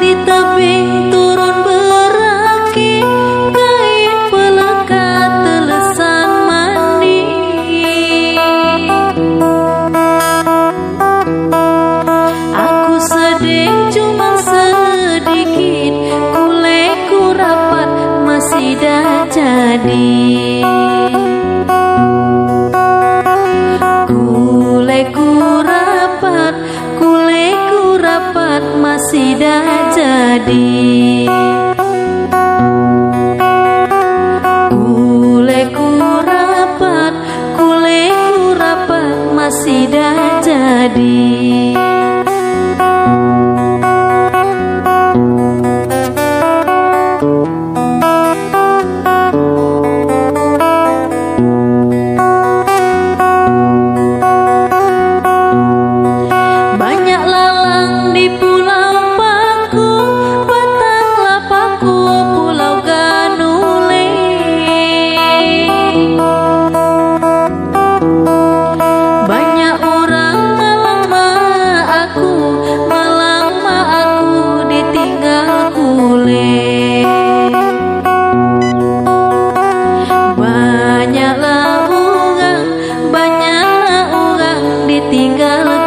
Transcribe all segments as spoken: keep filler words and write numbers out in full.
tinggal kulit.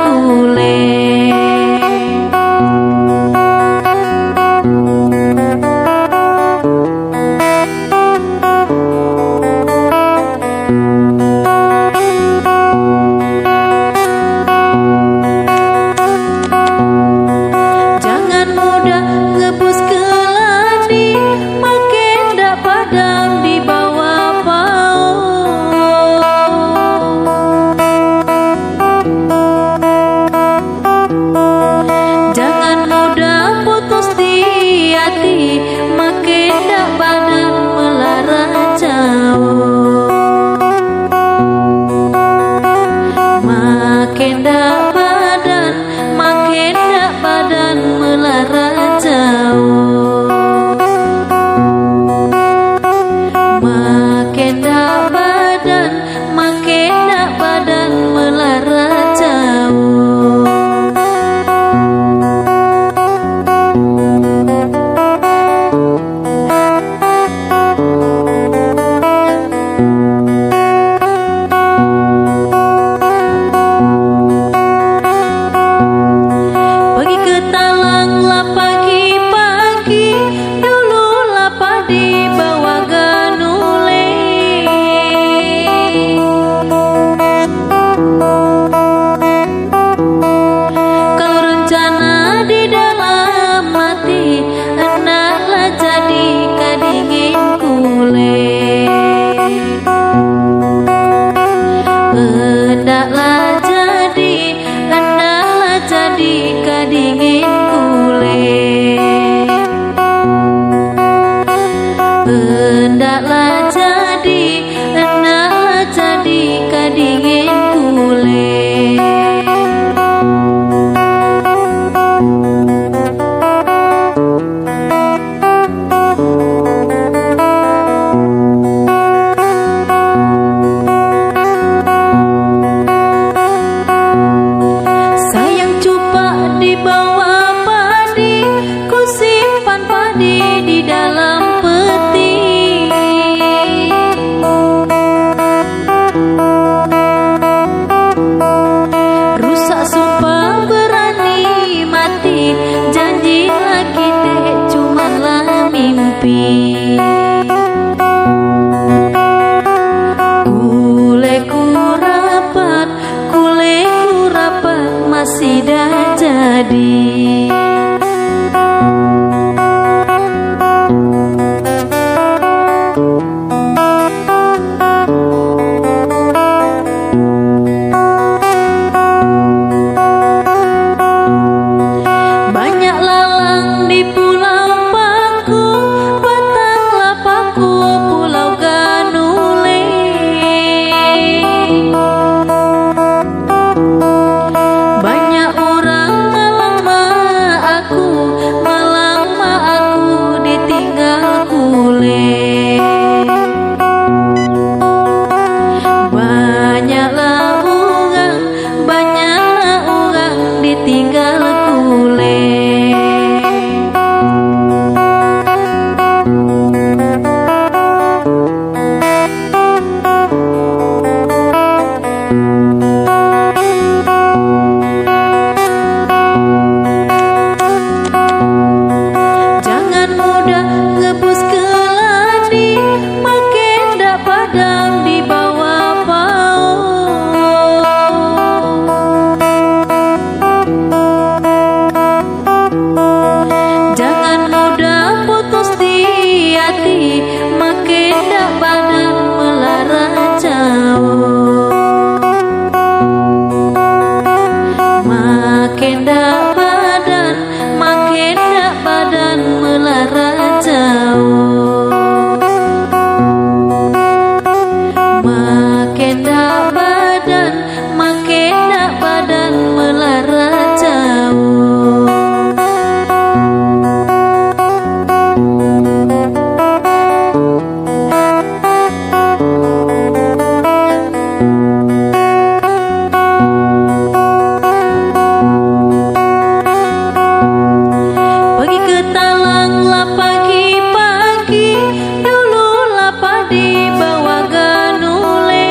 Ketalanglah pagi-pagi, dulu lapar di bawah ganule.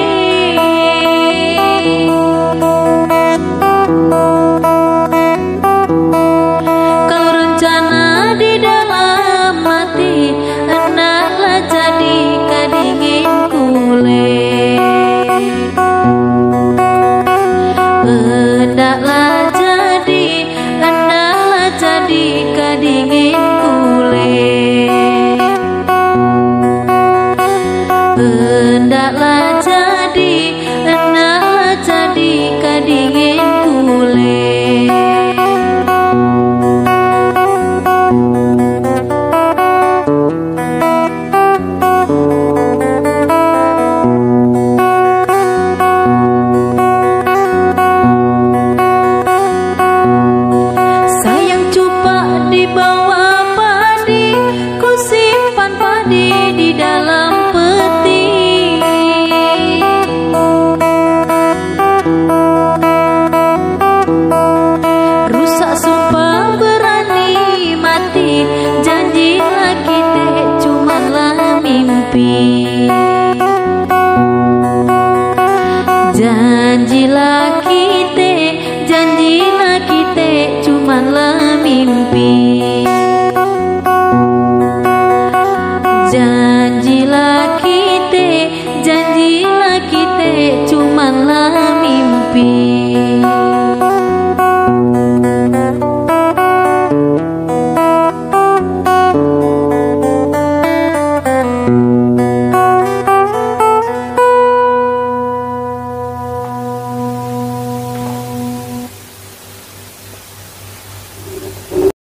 Kalau rencana di dalam hati, enaklah jadi kadingin kule. Enaklah jadi, enaklah jadi kadingin kule. Hendaklah jadi, hendaklah jadi kadingin kule. Janjilah kita, janjilah kita, cumanlah mimpi. Janjilah kita, janjilah kita,